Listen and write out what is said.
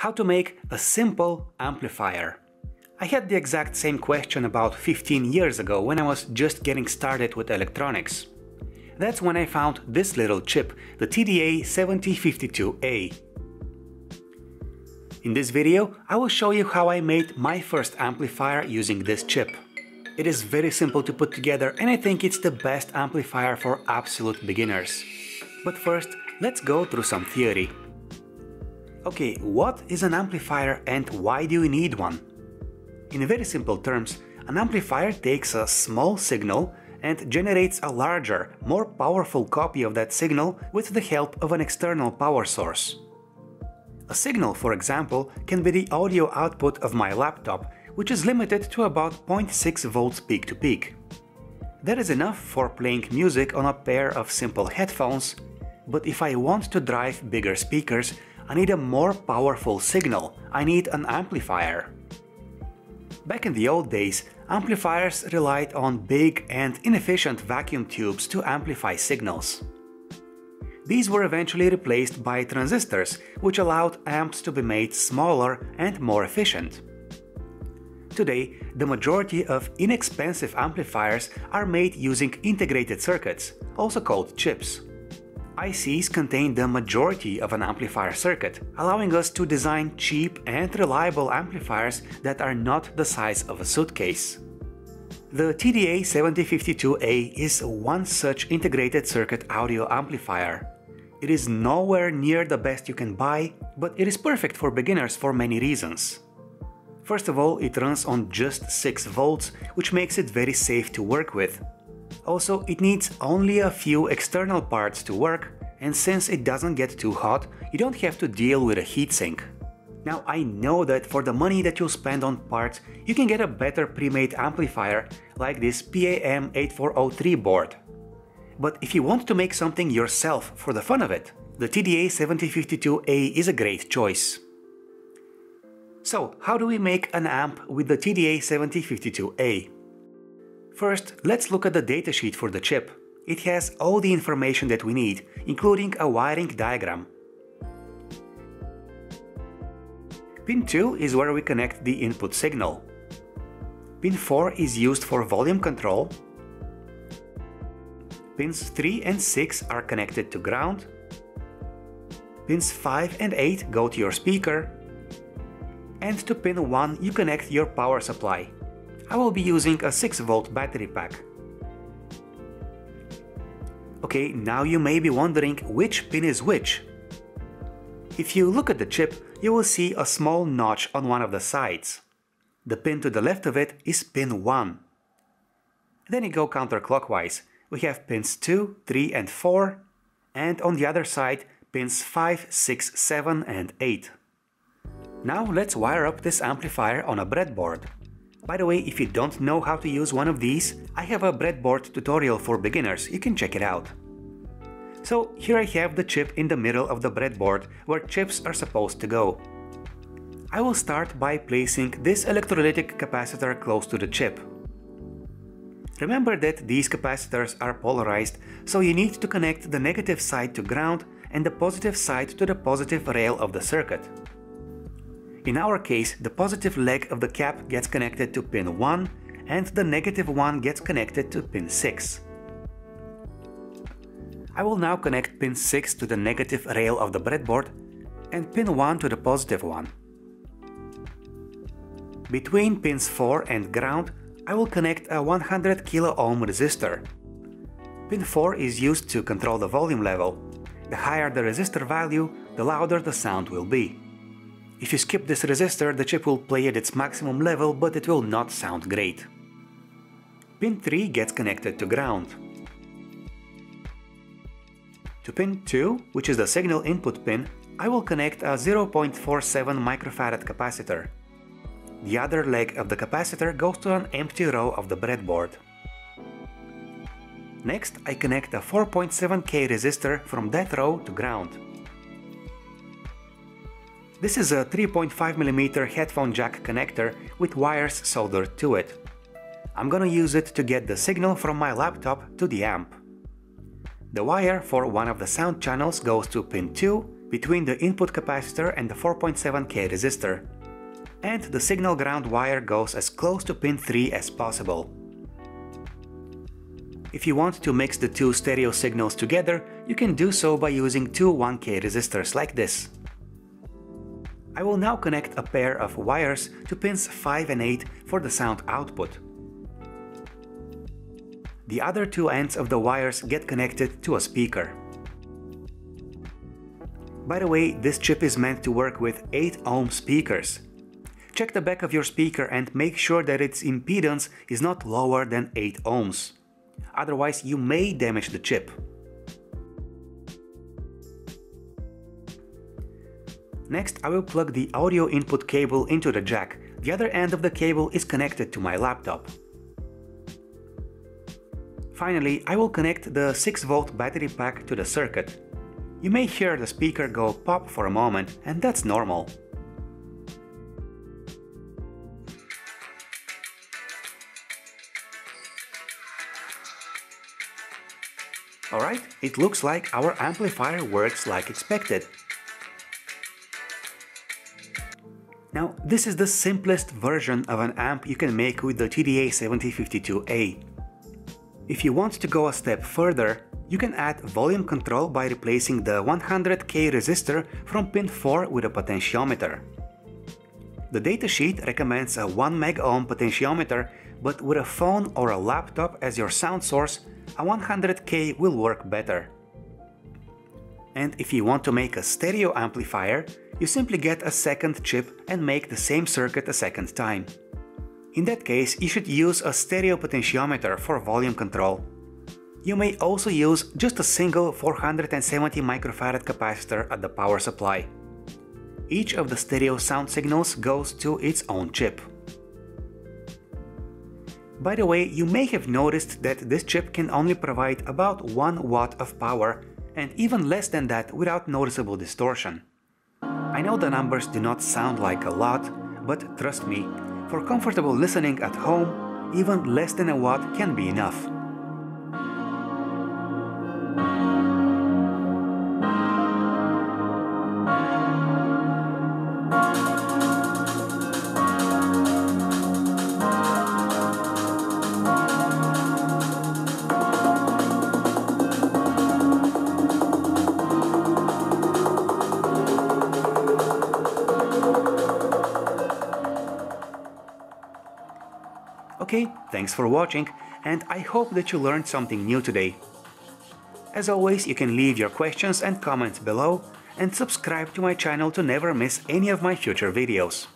how to make a simple amplifier. I had the exact same question about 15 years ago when I was just getting started with electronics. That's when I found this little chip, the TDA7052A. In this video, I will show you how I made my first amplifier using this chip. It is very simple to put together and I think it's the best amplifier for absolute beginners. But first, let's go through some theory. Okay, what is an amplifier and why do you need one? In very simple terms, an amplifier takes a small signal and generates a larger, more powerful copy of that signal with the help of an external power source. A signal, for example, can be the audio output of my laptop, which is limited to about 0.6 volts peak-to-peak. That is enough for playing music on a pair of simple headphones, but if I want to drive bigger speakers, I need a more powerful signal, I need an amplifier. Back in the old days, amplifiers relied on big and inefficient vacuum tubes to amplify signals. These were eventually replaced by transistors, which allowed amps to be made smaller and more efficient. Today, the majority of inexpensive amplifiers are made using integrated circuits, also called chips. ICs contain the majority of an amplifier circuit, allowing us to design cheap and reliable amplifiers that are not the size of a suitcase. The TDA7052A is one such integrated circuit audio amplifier. It is nowhere near the best you can buy, but it is perfect for beginners for many reasons. First of all, it runs on just 6 volts, which makes it very safe to work with. Also, it needs only a few external parts to work, and since it doesn't get too hot, you don't have to deal with a heatsink. Now, I know that for the money that you spend on parts, you can get a better pre-made amplifier like this PAM8403 board. But if you want to make something yourself for the fun of it, the TDA7052A is a great choice. So, how do we make an amp with the TDA7052A? First, let's look at the datasheet for the chip. It has all the information that we need, including a wiring diagram. Pin 2 is where we connect the input signal. Pin 4 is used for volume control. Pins 3 and 6 are connected to ground. Pins 5 and 8 go to your speaker. And to pin 1 you connect your power supply. I will be using a 6-volt battery pack. Okay, now you may be wondering which pin is which. If you look at the chip, you will see a small notch on one of the sides. The pin to the left of it is pin 1. Then you go counterclockwise. We have pins 2, 3 and 4, and on the other side pins 5, 6, 7 and 8. Now let's wire up this amplifier on a breadboard. By the way, if you don't know how to use one of these, I have a breadboard tutorial for beginners, you can check it out. So here I have the chip in the middle of the breadboard, where chips are supposed to go. I will start by placing this electrolytic capacitor close to the chip. Remember that these capacitors are polarized, so you need to connect the negative side to ground and the positive side to the positive rail of the circuit. In our case, the positive leg of the cap gets connected to pin 1 and the negative one gets connected to pin 6. I will now connect pin 6 to the negative rail of the breadboard and pin 1 to the positive one. Between pins 4 and ground, I will connect a 100 kilo-ohm resistor. Pin 4 is used to control the volume level. The higher the resistor value, the louder the sound will be. If you skip this resistor, the chip will play at its maximum level, but it will not sound great. Pin 3 gets connected to ground. To pin 2, which is the signal input pin, I will connect a 0.47 microfarad capacitor. The other leg of the capacitor goes to an empty row of the breadboard. Next, I connect a 4.7K resistor from that row to ground. This is a 3.5mm headphone jack connector with wires soldered to it. I'm gonna use it to get the signal from my laptop to the amp. The wire for one of the sound channels goes to pin 2 between the input capacitor and the 4.7K resistor, and the signal ground wire goes as close to pin 3 as possible. If you want to mix the two stereo signals together, you can do so by using two 1K resistors like this. I will now connect a pair of wires to pins 5 and 8 for the sound output. The other two ends of the wires get connected to a speaker. By the way, this chip is meant to work with 8-ohm speakers. Check the back of your speaker and make sure that its impedance is not lower than 8 ohms. Otherwise, you may damage the chip. Next, I will plug the audio input cable into the jack. The other end of the cable is connected to my laptop. Finally, I will connect the 6V battery pack to the circuit. You may hear the speaker go pop for a moment, and that's normal. Alright, it looks like our amplifier works like expected. Now, this is the simplest version of an amp you can make with the TDA7052A. If you want to go a step further, you can add volume control by replacing the 100K resistor from pin 4 with a potentiometer. The datasheet recommends a 1 megohm potentiometer, but with a phone or a laptop as your sound source, a 100K will work better. And if you want to make a stereo amplifier, you simply get a second chip and make the same circuit a second time. In that case, you should use a stereo potentiometer for volume control. You may also use just a single 470 microfarad capacitor at the power supply. Each of the stereo sound signals goes to its own chip. By the way, you may have noticed that this chip can only provide about 1 watt of power, and even less than that without noticeable distortion. I know the numbers do not sound like a lot, but trust me, for comfortable listening at home, even less than a watt can be enough. Okay, thanks for watching, and I hope that you learned something new today. As always, you can leave your questions and comments below, and subscribe to my channel to never miss any of my future videos.